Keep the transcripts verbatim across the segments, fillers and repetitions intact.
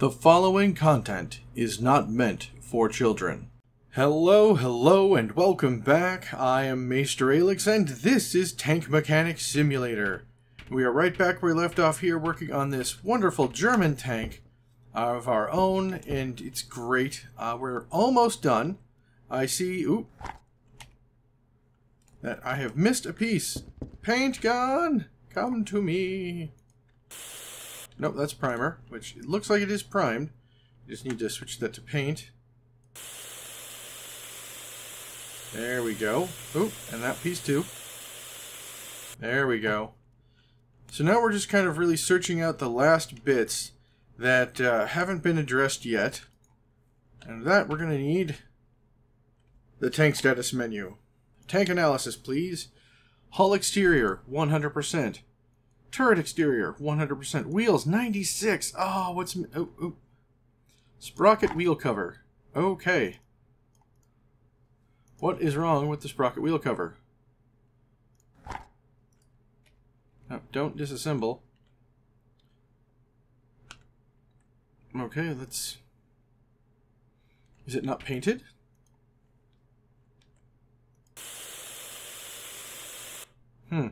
The following content is not meant for children. Hello, hello, and welcome back. I am Maester Alix, and this is Tank Mechanic Simulator. We are right back where we left off here, working on this wonderful German tank of our own, and it's great. Uh, we're almost done. I see, oop, that I have missed a piece. Paint gun, come to me. Nope, that's primer, which it looks like it is primed. Just need to switch that to paint. There we go. Oop, and that piece too. There we go. So now we're just kind of really searching out the last bits that uh, haven't been addressed yet. And that we're going to need the tank status menu. Tank analysis, please. Hull exterior, one hundred percent. Turret exterior, one hundred percent. Wheels, ninety-six. Oh, what's... Oh, oh. Sprocket wheel cover. Okay. What is wrong with the sprocket wheel cover? Oh, don't disassemble. Okay, let's... Is it not painted? Hmm.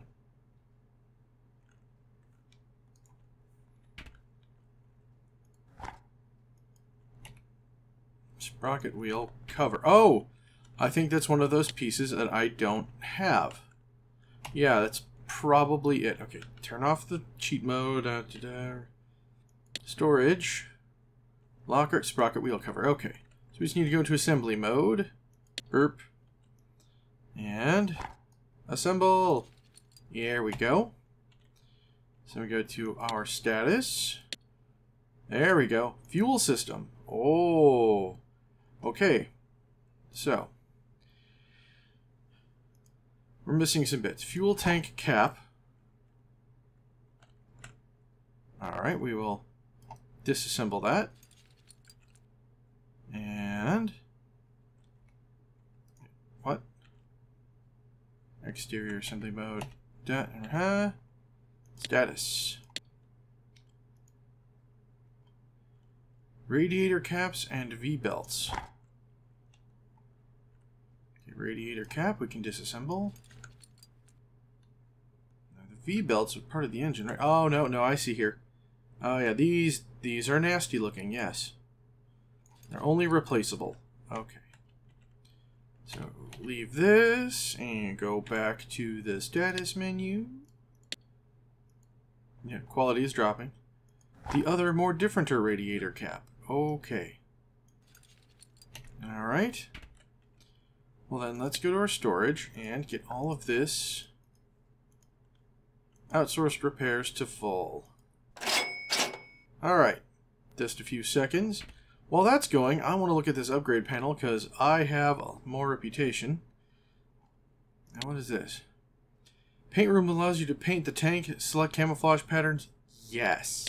Sprocket wheel cover. Oh! I think that's one of those pieces that I don't have. Yeah, that's probably it. Okay, turn off the cheat mode. Uh, Storage. Locker. Sprocket wheel cover. Okay. So we just need to go into assembly mode. Burp. And assemble. Here we go. So we go to our status. There we go. Fuel system. Oh... Okay, so we're missing some bits. Fuel tank cap. Alright, we will disassemble that. And what? Exterior assembly mode. Da uh-huh. Status. Radiator caps and V-belts. Okay, radiator cap, we can disassemble. Now the V-belts are part of the engine, right? Oh, no, no, I see here. Oh, yeah, these these are nasty looking, yes. They're only replaceable. Okay. So, leave this, and go back to the status menu. Yeah, quality is dropping. The other, more differenter radiator cap. Okay. Alright. Well then, let's go to our storage and get all of this outsourced repairs to full. Alright. Just a few seconds. While that's going, I want to look at this upgrade panel because I have more reputation. Now what is this? Paint room allows you to paint the tank, select camouflage patterns. Yes.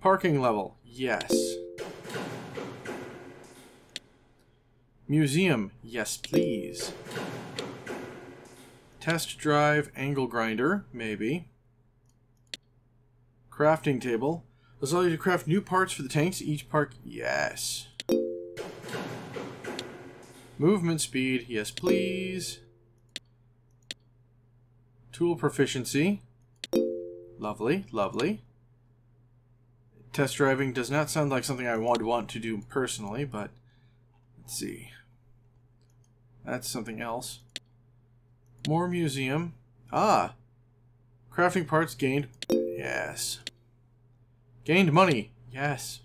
Parking level, yes. Museum, yes please. Test drive angle grinder, maybe. Crafting table. Let's allow you to craft new parts for the tanks, each part, yes. Movement speed, yes please. Tool proficiency. Lovely, lovely. Test driving does not sound like something I would want to do personally, but let's see. That's something else. More museum. Ah! Crafting parts gained. Yes. Gained money. Yes.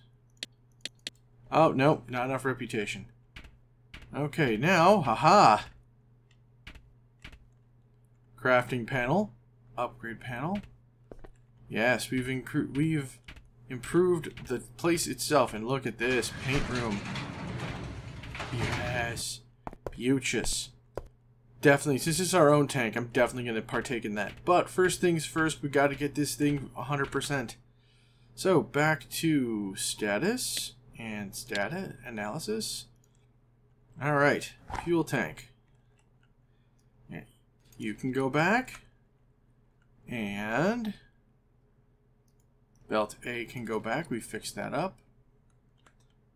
Oh, no. Not enough reputation. Okay, now. Haha! Crafting panel. Upgrade panel. Yes, we've incre- we've... improved the place itself, and look at this paint room. Yes, beauteous. Definitely, since it's our own tank, I'm definitely going to partake in that. But first things first, we got to get this thing one hundred percent. So back to status and status analysis. All right, fuel tank. You can go back and Belt A can go back. We fixed that up.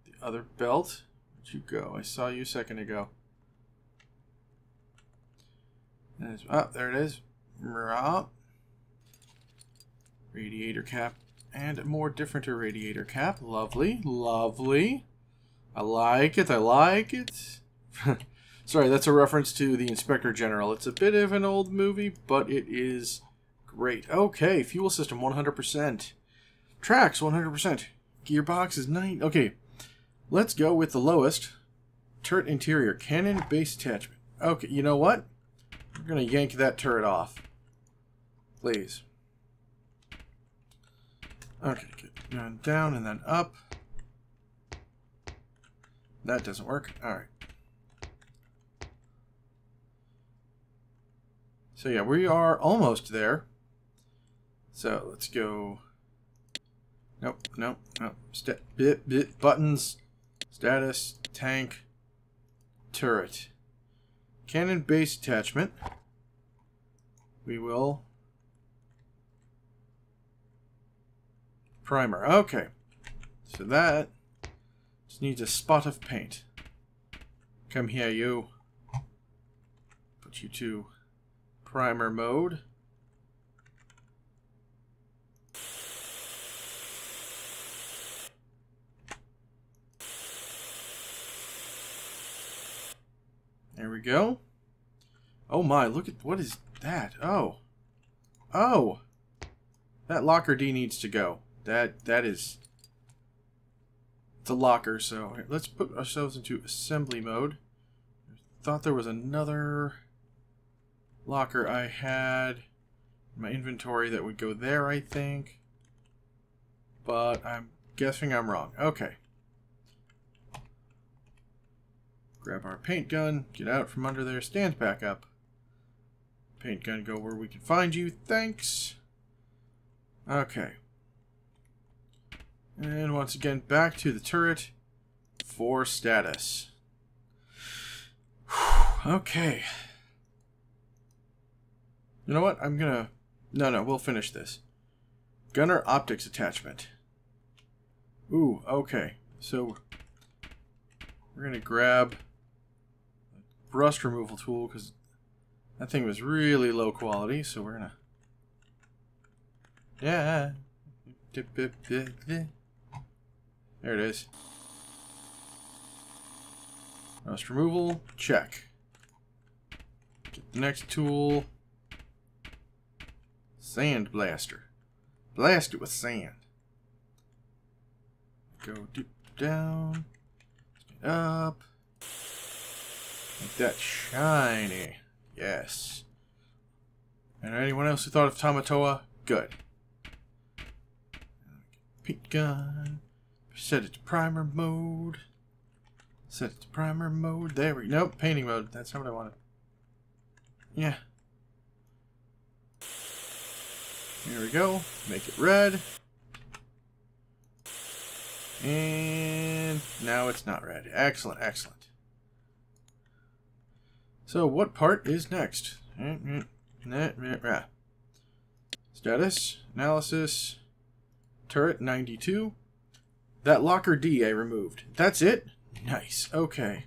The other belt. Where'd you go? I saw you a second ago. Oh, there it is. Radiator cap. And more different irradiator cap. Lovely. Lovely. I like it. I like it. Sorry, that's a reference to the Inspector General. It's a bit of an old movie, but it is great. Okay, fuel system one hundred percent. Tracks one hundred percent. Gearbox is nine. Okay, let's go with the lowest. Turret interior. Cannon base attachment. Okay, you know what? We're going to yank that turret off. Please. Okay, get down, down and then up. That doesn't work. All right. So yeah, we are almost there. So let's go. Nope, nope, nope. Step, bit, bit, buttons, status, tank, turret. Cannon base attachment. We will. Primer. Okay. So that just needs a spot of paint. Come here, you. Put you to primer mode. There we go. Oh my, look at, what is that? Oh. Oh! That locker D needs to go. That, that is the locker, so let's put ourselves into assembly mode. I thought there was another locker I had in my inventory that would go there, I think. But I'm guessing I'm wrong. Okay. Grab our paint gun, get out from under there, stand back up. Paint gun, go where we can find you. Thanks. Okay. And once again, back to the turret for status. Okay. You know what? I'm gonna... No, no, we'll finish this. Gunner optics attachment. Ooh, okay. So, we're gonna grab a rust removal tool, because that thing was really low quality, so we're gonna... Yeah. There it is. Rust removal, check. Get the next tool. Sand blaster. Blast it with sand. Go deep down. Up. Make that shiny. Yes. And anyone else who thought of Tamatoa? Good. Paint gun. Set it to primer mode. Set it to primer mode. There we go. Nope, painting mode. That's not what I wanted. Yeah. Here we go. Make it red. And now it's not red. Excellent, excellent. So what part is next? Status, analysis, turret ninety-two. That locker D I removed. That's it? Nice. Okay.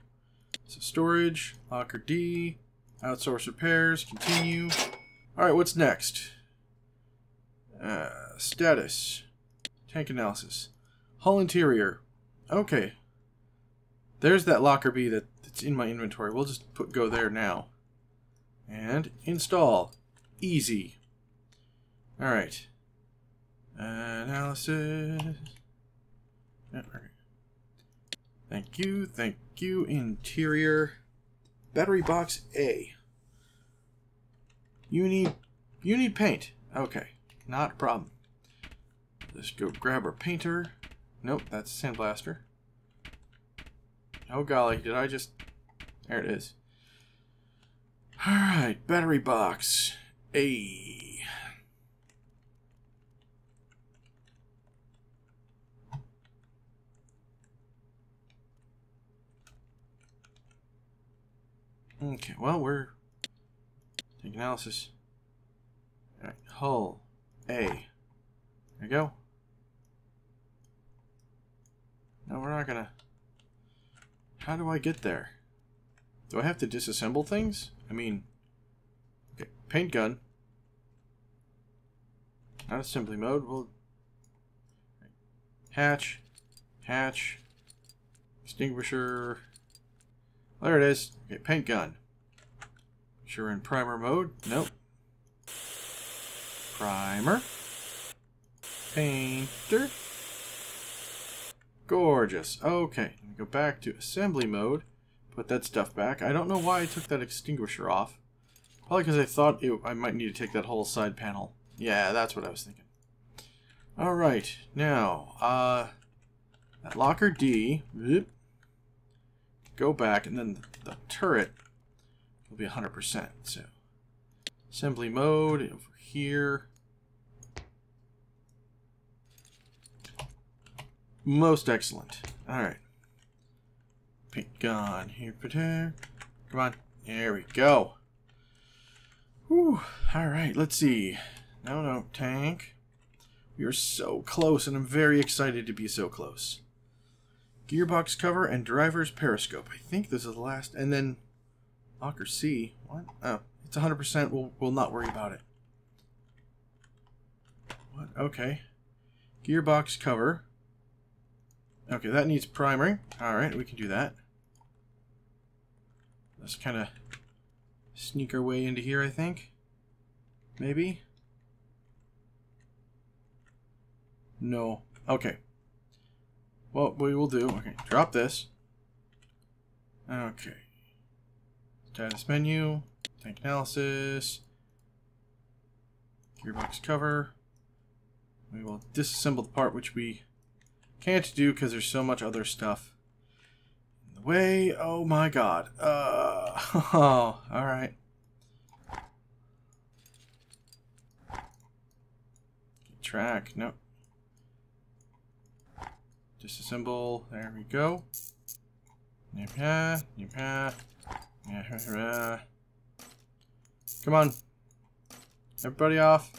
So storage, locker D, outsource repairs, continue. Alright, what's next? Uh, status. Tank analysis. Hull interior. Okay. There's that locker B that, that's in my inventory. We'll just put go there now. And install. Easy. Alright. Analysis. Thank you, thank you, interior. Battery box A. You need, you need paint. Okay, not a problem. Let's go grab our painter. Nope, that's a sandblaster. Oh golly, did I just... There it is. Alright, battery box A. Okay, well, we're taking analysis. All right, hull A. There we go. No, we're not gonna... How do I get there? Do I have to disassemble things? I mean... Okay, paint gun. Not assembly mode, we'll... Hatch. Hatch. Extinguisher. There it is. Okay, paint gun. Sure, in primer mode. Nope. Primer. Painter. Gorgeous. Okay, let me go back to assembly mode. Put that stuff back. I don't know why I took that extinguisher off. Probably because I thought it, I might need to take that whole side panel. Yeah, that's what I was thinking. Alright, now, uh, that locker D, whoop, go back, and then the, the turret will be one hundred percent. So, assembly mode over here. Most excellent. Alright. Paint gun here, protect. Come on. There we go. Whew. Alright, let's see. No, no, tank. We are so close, and I'm very excited to be so close. Gearbox cover and driver's periscope. I think this is the last. And then locker C. What? Oh, it's one hundred percent. We'll, we'll not worry about it. What? Okay. Gearbox cover. Okay, that needs priming. Alright, we can do that. Let's kind of sneak our way into here, I think. Maybe? No. Okay. Well, we will do. Okay, drop this. Okay. Status menu. Tank analysis. Gearbox cover. We will disassemble the part which we can't do because there's so much other stuff in the way. Oh my god. Uh, oh, alright. Track. No. Disassemble. There we go. Come on. Everybody off.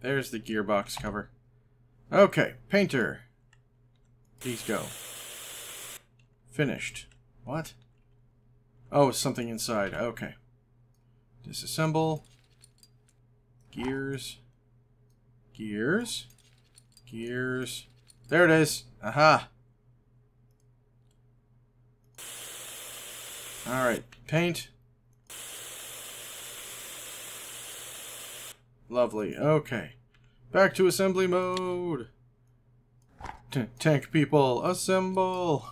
There's the gearbox cover. Okay, painter. Please go. Finished. What? Oh, something inside. Okay. Disassemble. Gears. Gears. Gears. There it is. Aha. Alright, paint. Lovely. Okay. Back to assembly mode! T tank people, assemble!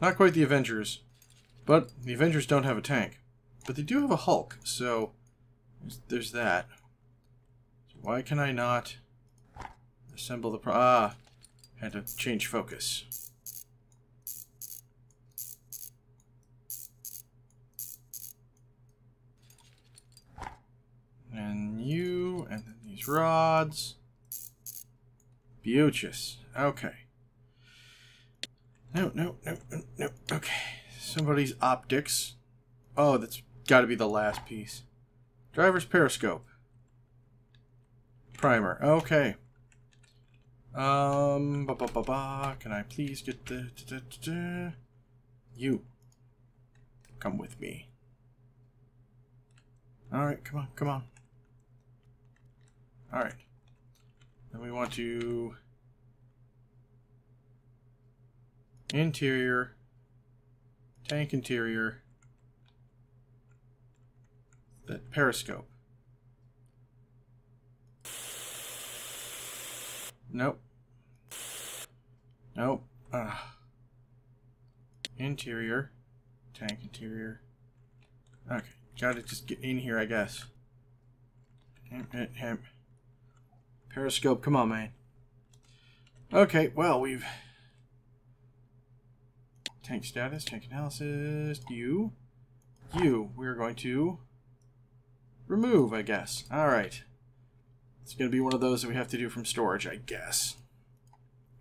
Not quite the Avengers, but the Avengers don't have a tank. But they do have a Hulk, so there's, there's that. So why can I not assemble the pro- Ah! Had to change focus. And you, and then these rods. Beauteous. Okay. No, no, no, no, no. Okay. Somebody's optics. Oh, that's got to be the last piece. Driver's periscope. Primer. Okay. Um, ba ba ba ba. Can I please get the... Da, da, da, da. You. Come with me. Alright, come on, come on. Alright, then we want to interior, tank interior, that periscope. Nope. Nope. Uh, interior, tank interior. Okay, gotta just get in here, I guess. Him, him, him. Periscope, come on, man. Okay, well, we've... Tank status, tank analysis, you. You, we're going to remove, I guess. Alright. It's going to be one of those that we have to do from storage, I guess.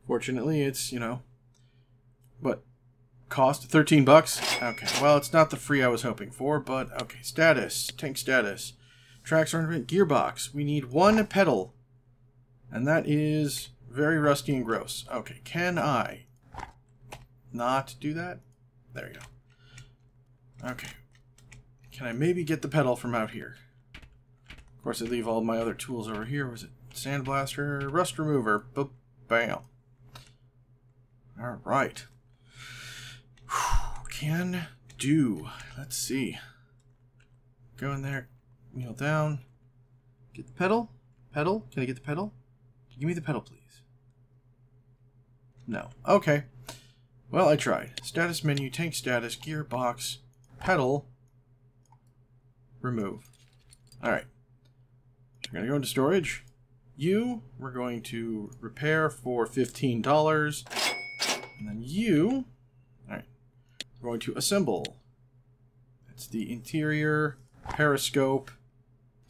Fortunately, it's, you know... What? Cost? thirteen bucks? Okay, well, it's not the free I was hoping for, but... Okay, status, tank status. Tracks, ornament, gearbox. We need one pedal. And that is Very rusty and gross. Okay, can I not do that? There you go. Okay. Can I maybe get the pedal from out here? Of course, I leave all my other tools over here. Was it sandblaster, rust remover? Bam. All right. Can do. Let's see. Go in there, kneel down. Get the pedal. Pedal? Can I get the pedal? Give me the pedal, please. No. Okay. Well, I tried. Status menu, tank status, gearbox, pedal, remove. Alright. We're going to go into storage. You, we're going to repair for fifteen dollars. And then you, alright, we're going to assemble. That's the interior, periscope,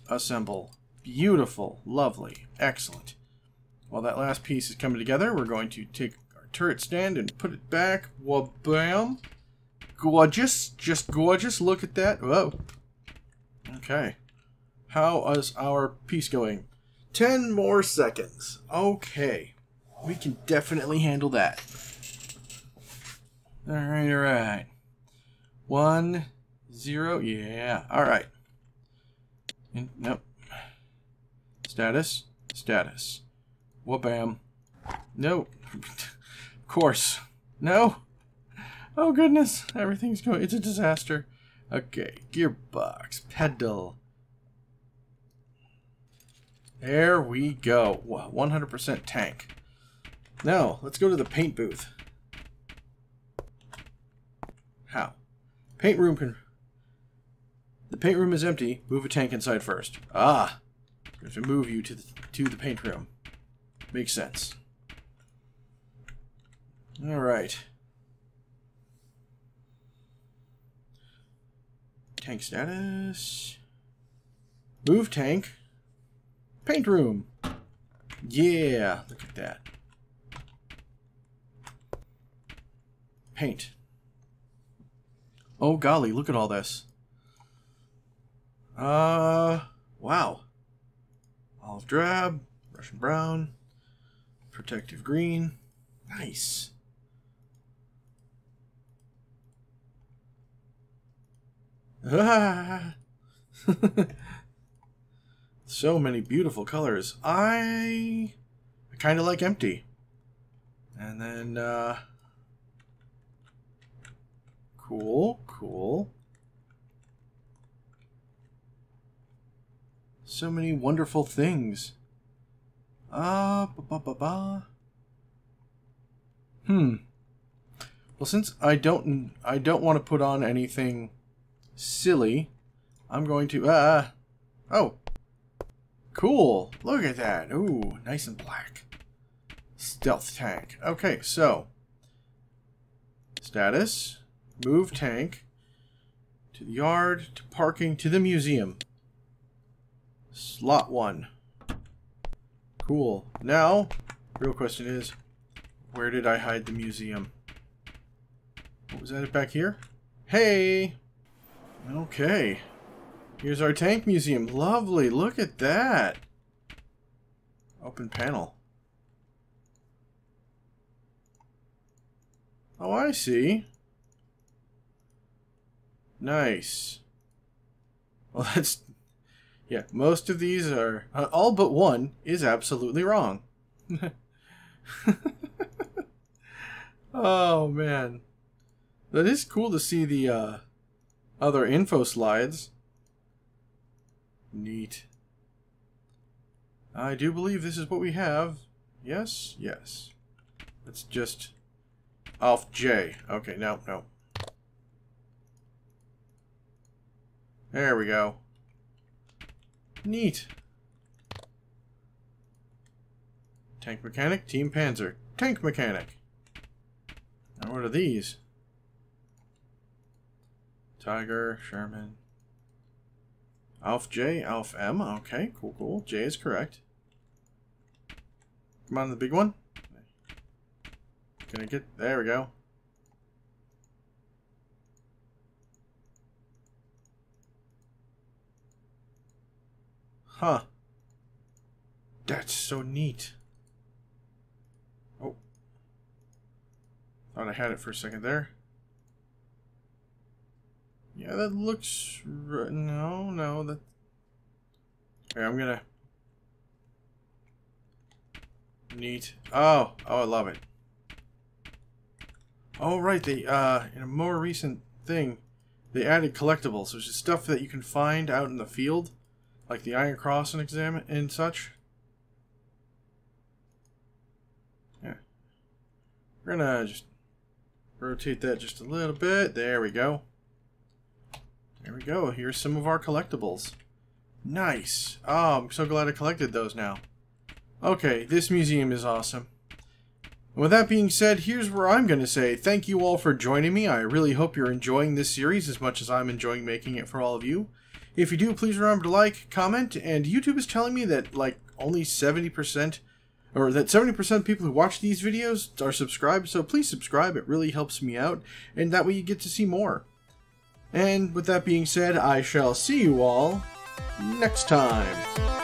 assemble. Beautiful. Lovely. Excellent. While that last piece is coming together, we're going to take our turret stand and put it back. Wabam! Gorgeous. Just gorgeous. Look at that. Whoa. Okay. How is our piece going? Ten more seconds. Okay. We can definitely handle that. Alright, alright. One, zero. Yeah. Alright. Nope. Status. Status. Wha-bam. No. Of course. No. Oh, goodness. Everything's going... It's a disaster. Okay. Gearbox. Pedal. There we go. one hundred percent tank. Now, let's go to the paint booth. How? Paint room can... The paint room is empty. Move a tank inside first. Ah. We have to move you to the, to the paint room. Makes sense. All right. Tank status. Move tank. Paint room. Yeah, look at that. Paint. Oh golly, look at all this. Uh, wow. Olive drab, Russian brown. Protective green. Nice. Ah. So many beautiful colors. I, I kind of like empty. And then, uh, cool, cool. So many wonderful things. Ah, uh, ba ba ba ba. Hmm. Well, since I don't, I don't want to put on anything silly, I'm going to. Uh, oh, cool. Look at that. Ooh, nice and black. Stealth tank. Okay, so status. Move tank to the yard, to parking, to the museum. Slot one. Cool. Now, the real question is, where did I hide the museum? What was that back here? Hey! Okay. Here's our tank museum. Lovely. Look at that. Open panel. Oh, I see. Nice. Well, that's... Yeah, most of these are, uh, all but one is absolutely wrong. Oh, man. That is cool to see the uh, other info slides. Neat. I do believe this is what we have. Yes, yes. It's just off J. Okay, no, no. There we go. Neat. Tank mechanic, team panzer. Tank mechanic. Now what are these? Tiger, Sherman. Alf J, Alf M. Okay, cool, cool. J is correct. Come on, the big one. Can I get... There we go. Huh. That's so neat. Thought I had it for a second there. Yeah, that looks... No, no, that... Okay, I'm gonna... Neat. Oh, oh, I love it. Oh, right, they, uh, in a more recent thing, they added collectibles, which is stuff that you can find out in the field, like the Iron Cross and examine and such. Yeah. We're gonna just rotate that just a little bit. There we go. There we go. Here's some of our collectibles. Nice. Oh, I'm so glad I collected those now. Okay, this museum is awesome. With that being said, here's where I'm going to say thank you all for joining me. I really hope you're enjoying this series as much as I'm enjoying making it for all of you. If you do, please remember to like, comment, and YouTube is telling me that like only seventy percent, or that seventy percent of people who watch these videos are subscribed, so please subscribe. It really helps me out, and that way you get to see more. And with that being said, I shall see you all next time.